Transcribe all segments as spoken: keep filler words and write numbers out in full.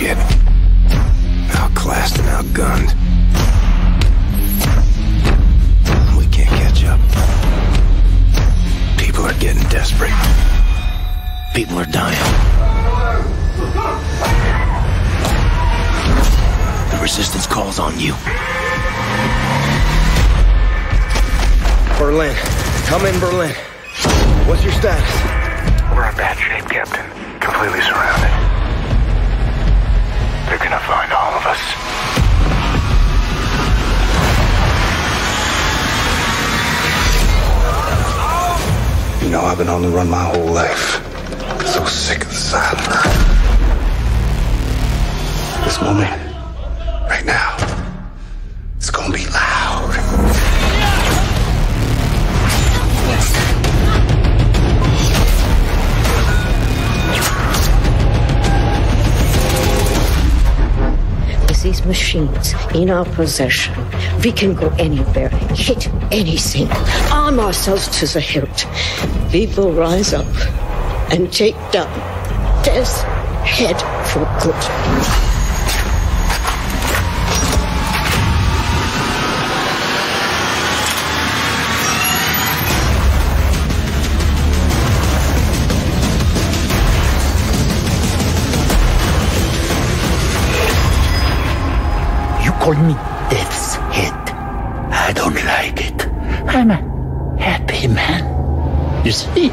shit. Outclassed and outgunned. We can't catch up. People are getting desperate. People are dying. The resistance calls on you. Berlin. Come in, Berlin. What's your status? We're in bad shape, Captain. Completely surrounded. They're gonna find all of us. You know, I've been on the run my whole life. I'm so sick of the sight of her. This moment, right now, it's gonna be loud. With these machines in our possession, we can go anywhere, hit anything, arm ourselves to the hilt. We will rise up and take down death's head for good. Call me Death's Head. I don't like it. I'm a happy man. You see?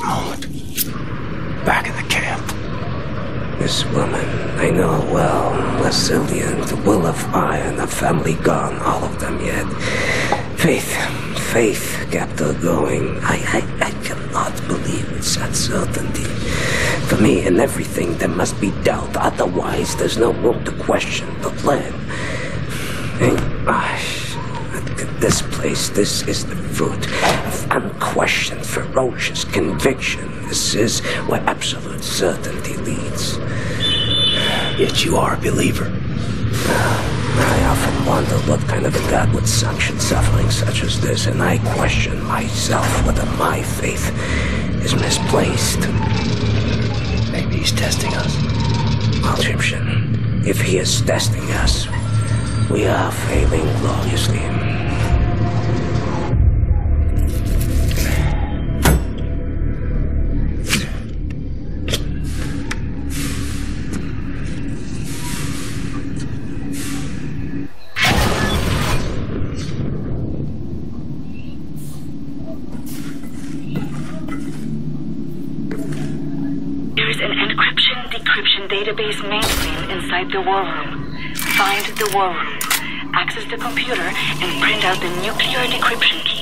last moment. Back in the camp. This woman, I know well, Vasilian, the will of fire, and the family gone, all of them yet. Faith, faith kept her going. I, I, I cannot believe with such certainty. For me, in everything, there must be doubt. Otherwise, there's no room to question the plan. And, uh, this place, this is the fruit of unquestioned, ferocious conviction. This is where absolute certainty leads. Yet you are a believer. I often wonder what kind of a God would sanction suffering such as this, and I question myself whether my faith is misplaced. Maybe he's testing us. Malchishban, if he is testing us, we are failing gloriously. Database mainframe inside the war room. Find the war room. Access the computer and print out the nuclear decryption keys.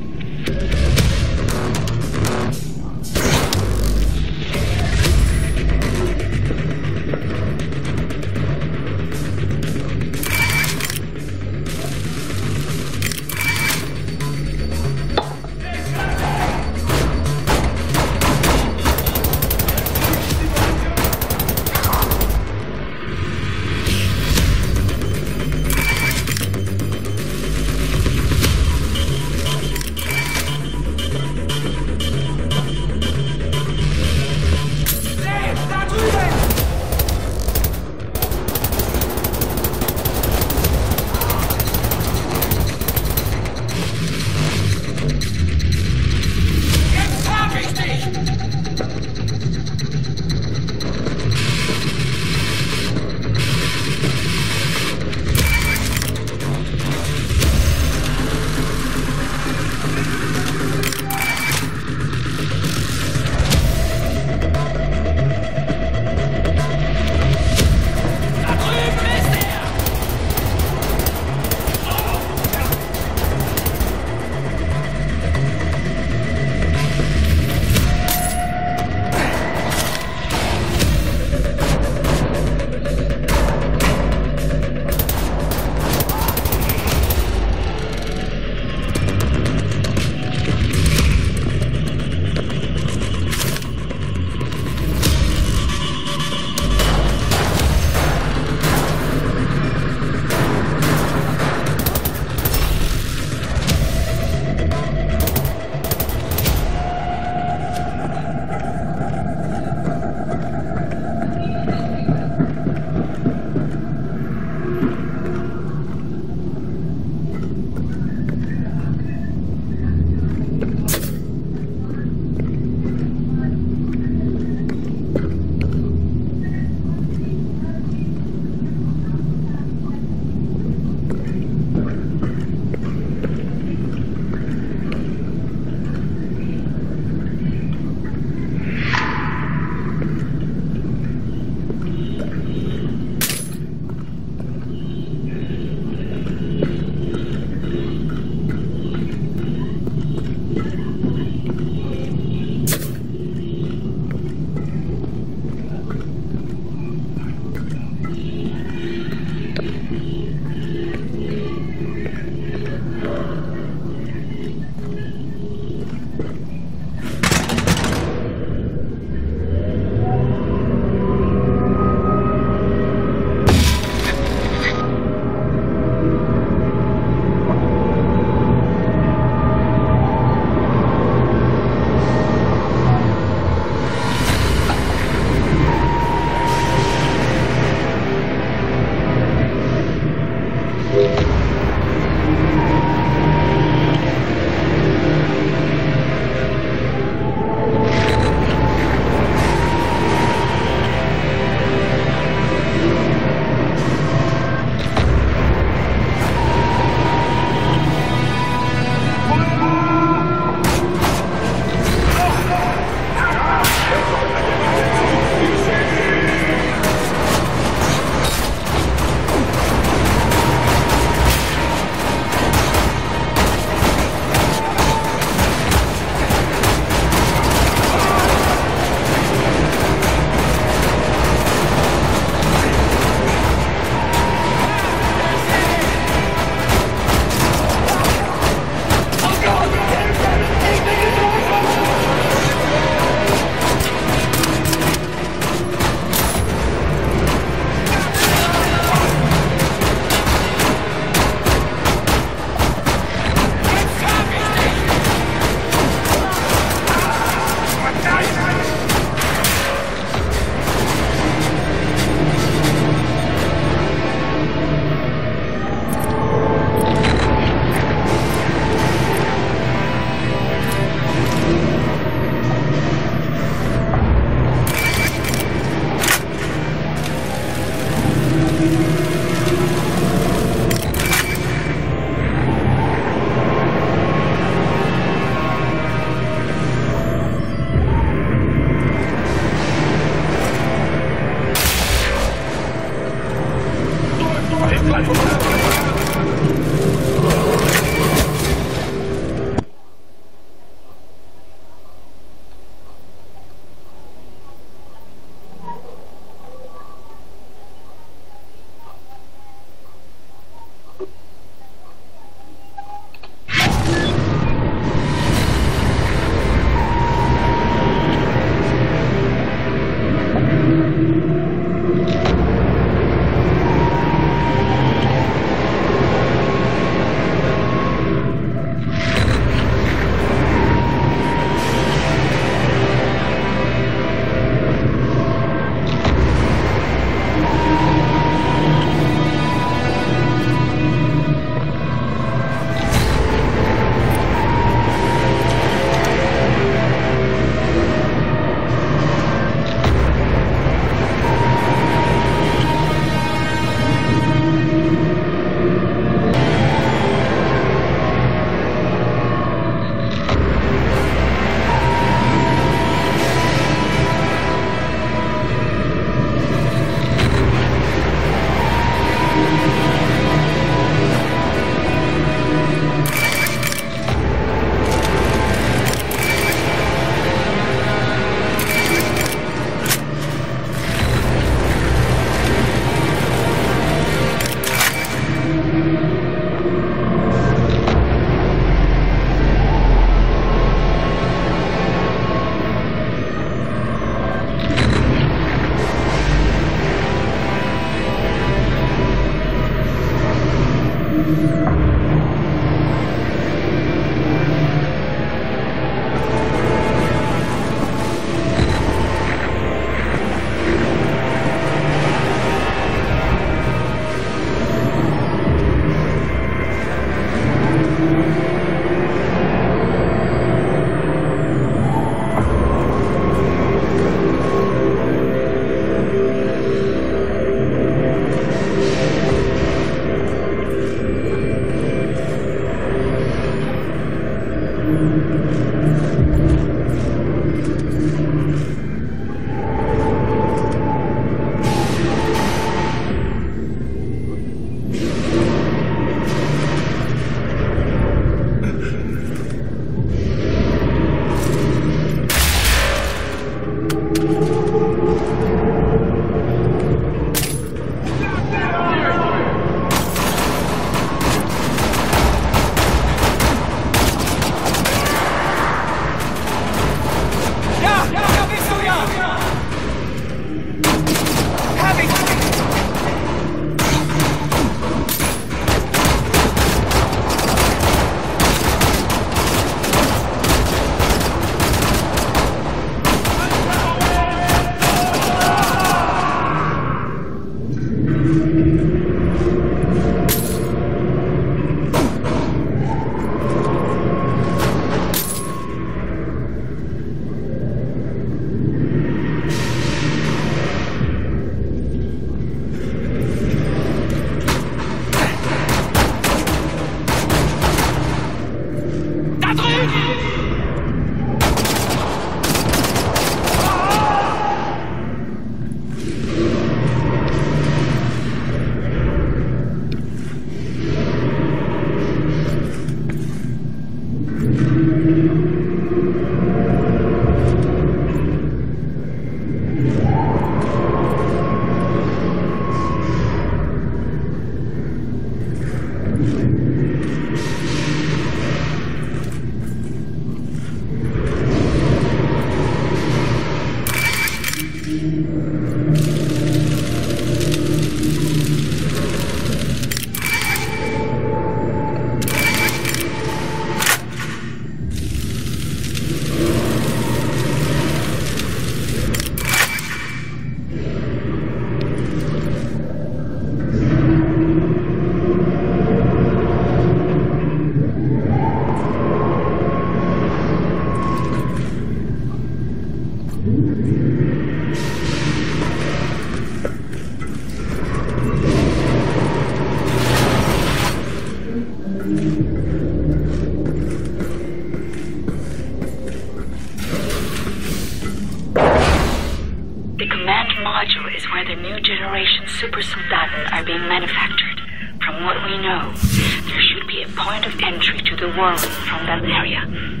a new generation Super Soldaten are being manufactured. From what we know, there should be a point of entry to the world from that area.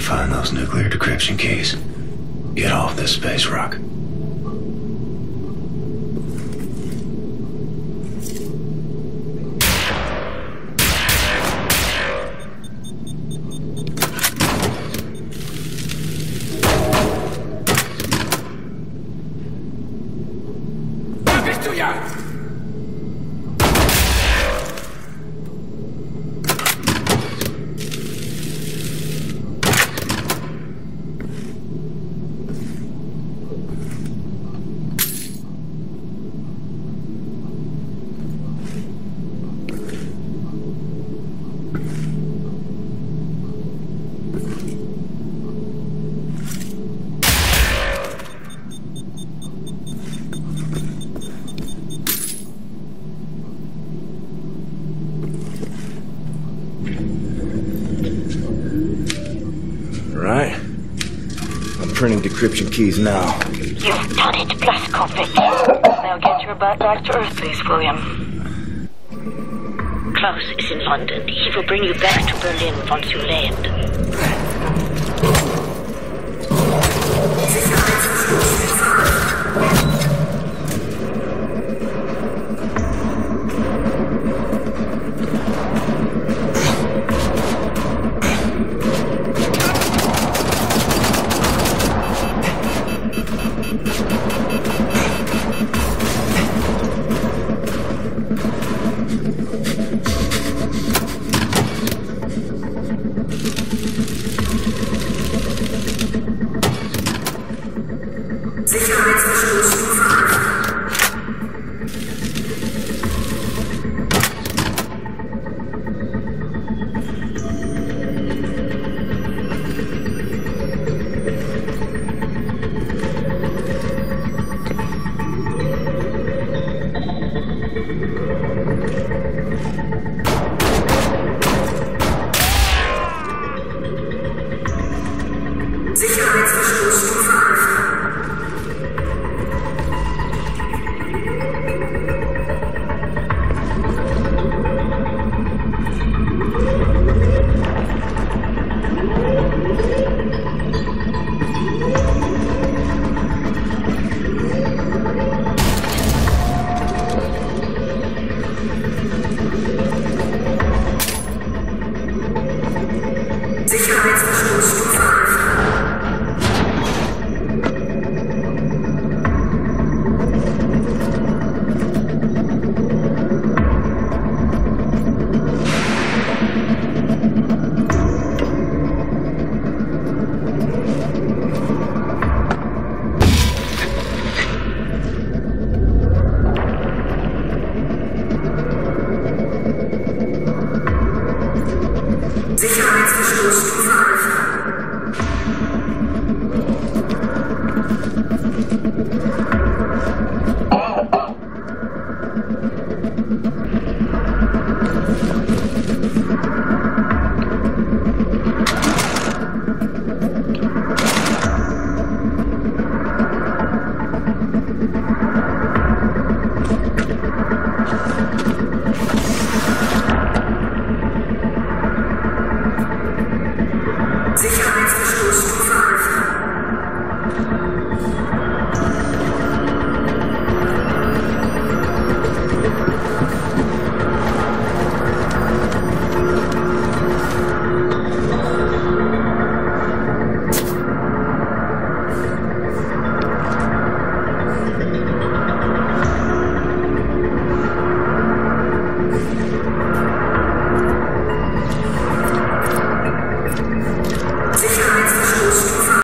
Find those nuclear decryption keys. Get off this space rock. Printing decryption keys now. You've done it, Blaskovic. Now get your butt back to Earth, please, William. Klaus is in London. He will bring you back to Berlin once you land. sich gemessen.